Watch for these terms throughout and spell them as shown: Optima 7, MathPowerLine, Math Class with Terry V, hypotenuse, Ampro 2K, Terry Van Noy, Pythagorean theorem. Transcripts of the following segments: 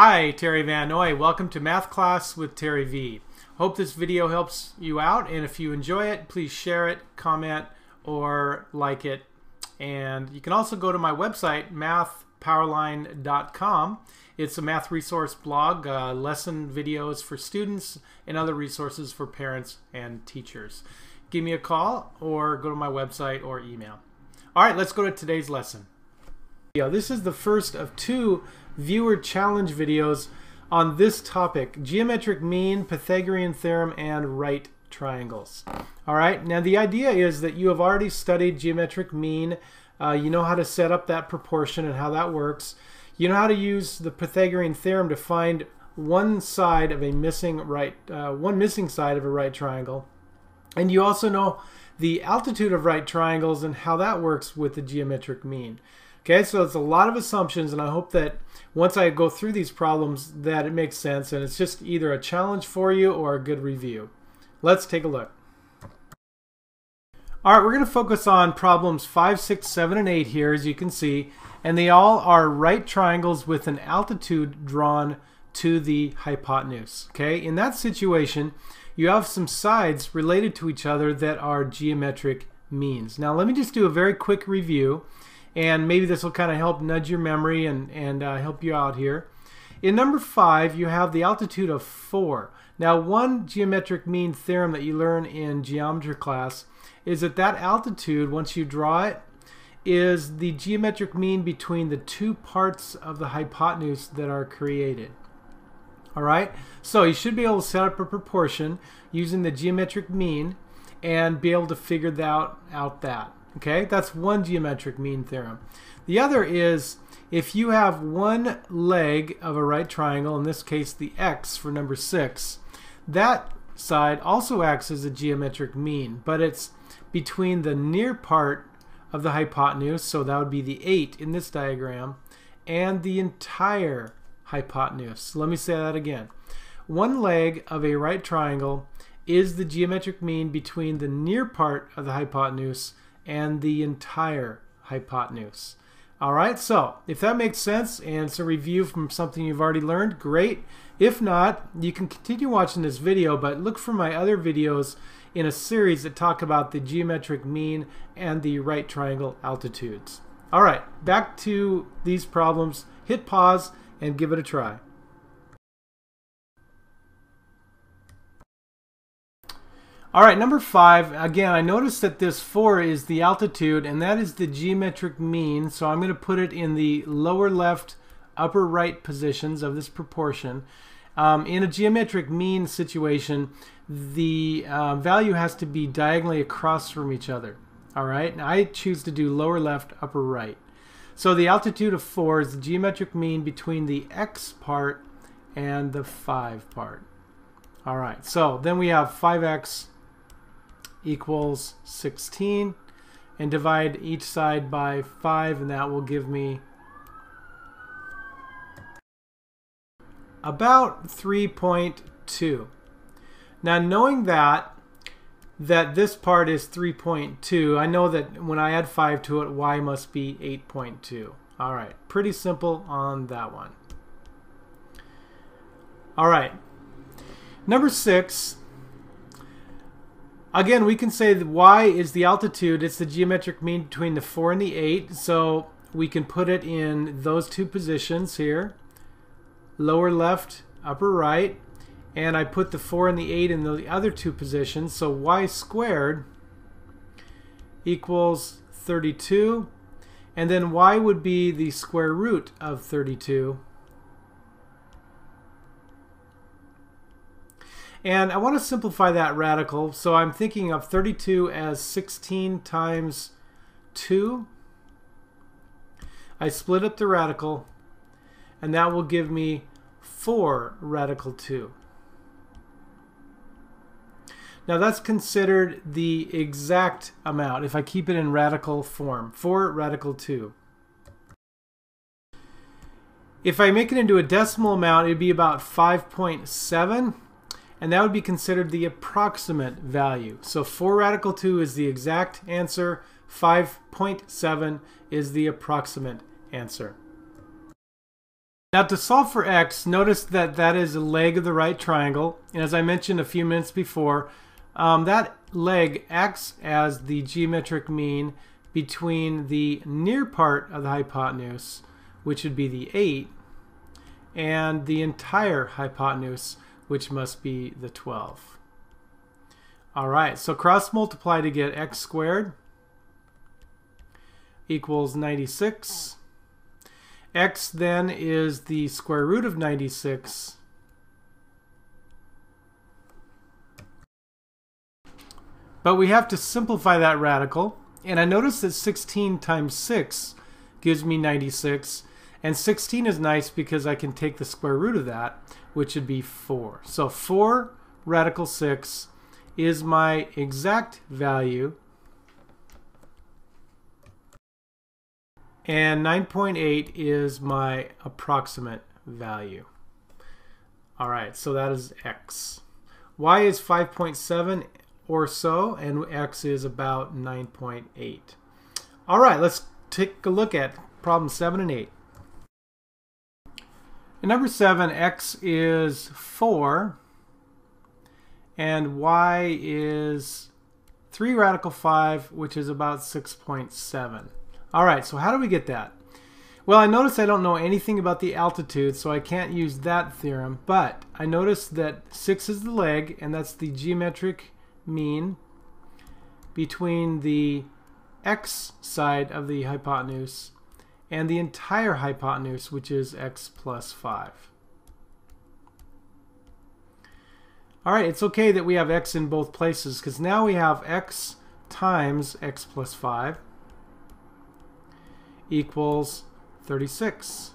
Hi, Terry Van Noy. Welcome to Math Class with Terry V. Hope this video helps you out, and if you enjoy it, please share it, comment, or like it. And you can also go to my website, MathPowerLine.com. It's a math resource blog, lesson videos for students, and other resources for parents and teachers. Give me a call, or go to my website or email. All right, let's go to today's lesson. This is the first of two viewer challenge videos on this topic: geometric mean, Pythagorean theorem, and right triangles. All right, now the idea is that you have already studied geometric mean. You know how to set up that proportion and how that works. You know how to use the Pythagorean theorem to find one missing side of a right triangle. And you also know the altitude of right triangles and how that works with the geometric mean. Okay, so it's a lot of assumptions, and I hope that once I go through these problems that it makes sense, and it's just either a challenge for you or a good review. Let's take a look. All right, we're going to focus on problems 5, 6, 7, and 8 here, as you can see, and they all are right triangles with an altitude drawn to the hypotenuse. Okay, in that situation, you have some sides related to each other that are geometric means. Now, let me just do a very quick review, and maybe this will kind of help nudge your memory and help you out here. In number 5, you have the altitude of 4. Now, one geometric mean theorem that you learn in geometry class is that that altitude, once you draw it, is the geometric mean between the two parts of the hypotenuse that are created. All right, so you should be able to set up a proportion using the geometric mean and be able to figure out that. Okay, that's one geometric mean theorem. The other is if you have one leg of a right triangle, in this case the x for number 6, that side also acts as a geometric mean, but it's between the near part of the hypotenuse, so that would be the 8 in this diagram, and the entire hypotenuse. Let me say that again. One leg of a right triangle is the geometric mean between the near part of the hypotenuse and the entire hypotenuse. All right, so if that makes sense and it's a review from something you've already learned, great. If not, you can continue watching this video, but look for my other videos in a series that talk about the geometric mean and the right triangle altitudes. All right, back to these problems. Hit pause and give it a try. All right, number 5, again, I noticed that this 4 is the altitude, and that is the geometric mean, so I'm going to put it in the lower left, upper right positions of this proportion. In a geometric mean situation, the value has to be diagonally across from each other. All right, and I choose to do lower left, upper right. So the altitude of 4 is the geometric mean between the x part and the 5 part. All right, so then we have 5x equals 16, and divide each side by 5, and that will give me about 3.2. Now, knowing that this part is 3.2, I know that when I add 5 to it, y must be 8.2. All right, pretty simple on that one. All right, number 6. Again, we can say that y is the altitude. It's the geometric mean between the 4 and the 8, so we can put it in those two positions here, lower left, upper right, and I put the 4 and the 8 in the other two positions, so y squared equals 32, and then y would be the square root of 32. And I want to simplify that radical, so I'm thinking of 32 as 16 times 2. I split up the radical, and that will give me 4 radical 2. Now that's considered the exact amount if I keep it in radical form, 4 radical 2. If I make it into a decimal amount, it would be about 5.7. And that would be considered the approximate value. So 4 radical 2 is the exact answer. 5.7 is the approximate answer. Now to solve for x, notice that that is a leg of the right triangle, and as I mentioned a few minutes before, that leg acts as the geometric mean between the near part of the hypotenuse, which would be the 8, and the entire hypotenuse, which must be the 12. Alright, so cross multiply to get x squared equals 96. X then is the square root of 96 . But we have to simplify that radical, and I notice that 16 times 6 gives me 96, and 16 is nice because I can take the square root of that, which would be 4. So 4 radical 6 is my exact value, and 9.8 is my approximate value. Alright, so that is x. Y is 5.7 or so, and x is about 9.8. Alright, let's take a look at problem 7 and 8. In number 7, x is 4, and y is 3 radical 5, which is about 6.7. Alright, so how do we get that? Well, I notice I don't know anything about the altitude, so I can't use that theorem, but I notice that 6 is the leg, and that's the geometric mean between the x side of the hypotenuse and the entire hypotenuse, which is x plus 5. Alright, it's okay that we have x in both places, because now we have x times x plus 5 equals 36.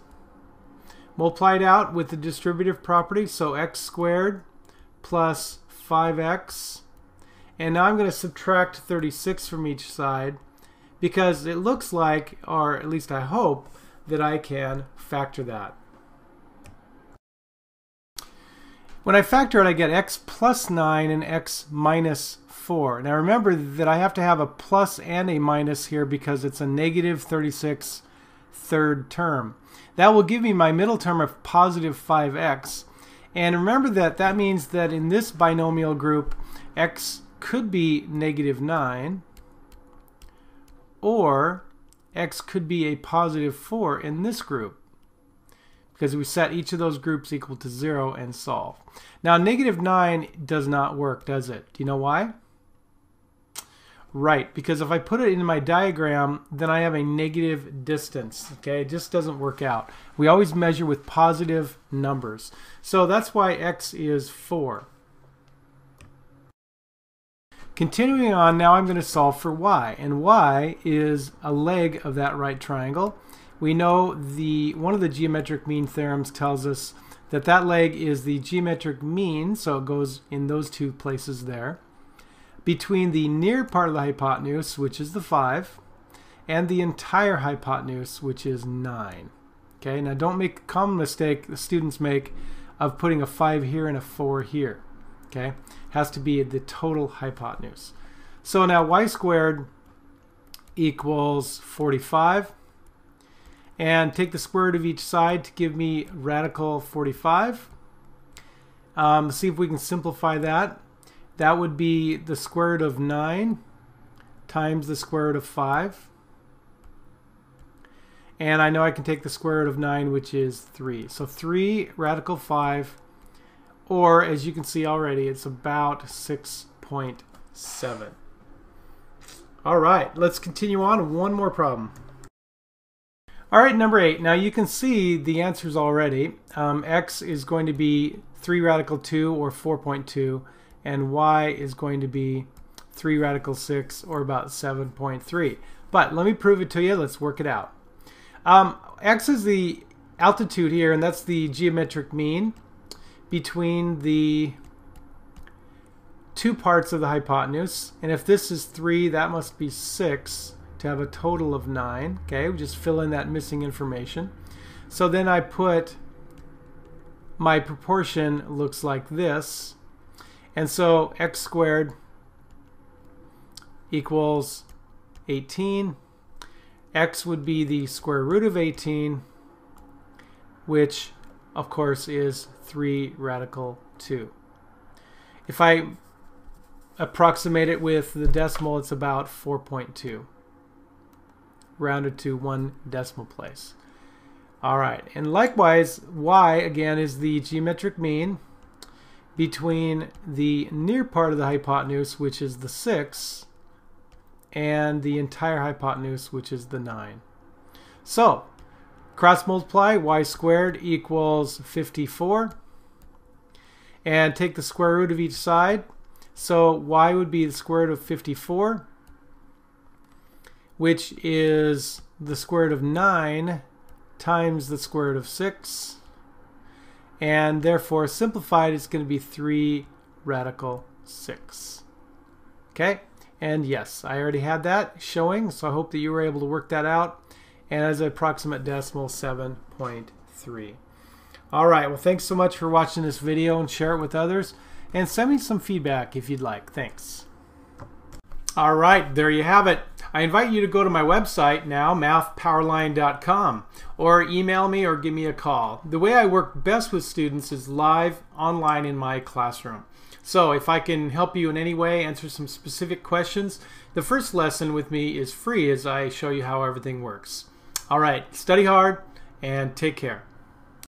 Multiplied out with the distributive property, so x squared plus 5x, and now I'm going to subtract 36 from each side, because it looks like, or at least I hope, that I can factor that. When I factor it, I get x plus 9 and x minus 4. Now remember that I have to have a plus and a minus here because it's a negative 36 third term. That will give me my middle term of positive 5x. And remember that that means that in this binomial group, x could be negative 9, or x could be a positive 4 in this group, because we set each of those groups equal to 0 and solve. Now negative 9 does not work, does it? Do you know why? Right, because if I put it in my diagram, then I have a negative distance. Okay, it just doesn't work out. We always measure with positive numbers. So that's why x is 4. Continuing on, now I'm going to solve for y, and y is a leg of that right triangle. We know one of the geometric mean theorems tells us that that leg is the geometric mean, so it goes in those two places there, between the near part of the hypotenuse, which is the 5, and the entire hypotenuse, which is 9. Okay, now don't make a common mistake the students make of putting a 5 here and a 4 here. Okay, it has to be the total hypotenuse. So now y squared equals 45. And take the square root of each side to give me radical 45. See if we can simplify that. That would be the square root of 9 times the square root of 5. And I know I can take the square root of 9, which is 3. So 3 radical 5, or as you can see already, it's about 6.7. All right, let's continue on. One more problem. Alright, number 8. Now you can see the answers already. X is going to be 3 radical 2 or 4.2, and y is going to be 3 radical 6 or about 7.3. But let me prove it to you. Let's work it out. X is the altitude here, and that's the geometric mean between the two parts of the hypotenuse. And if this is 3, that must be 6. To have a total of 9. Okay, we just fill in that missing information. So then I put my proportion looks like this, and so x squared equals 18. X would be the square root of 18, which of course is 3 radical 2. If I approximate it with the decimal, it's about 4.2, rounded to 1 decimal place. Alright, and likewise, y again is the geometric mean between the near part of the hypotenuse, which is the 6, and the entire hypotenuse, which is the 9. So, cross multiply, y squared equals 54, and take the square root of each side. So y would be the square root of 54, which is the square root of 9 times the square root of 6, and therefore simplified it's going to be 3 radical 6. Okay, and yes, I already had that showing, so I hope that you were able to work that out. And as an approximate decimal, 7.3. Alright, well, thanks so much for watching this video, and share it with others, and send me some feedback if you'd like. Thanks. Alright, there you have it. I invite you to go to my website now, mathpowerline.com, or email me or give me a call. The way I work best with students is live online in my classroom. So if I can help you in any way, answer some specific questions, the first lesson with me is free as I show you how everything works. Alright, study hard and take care.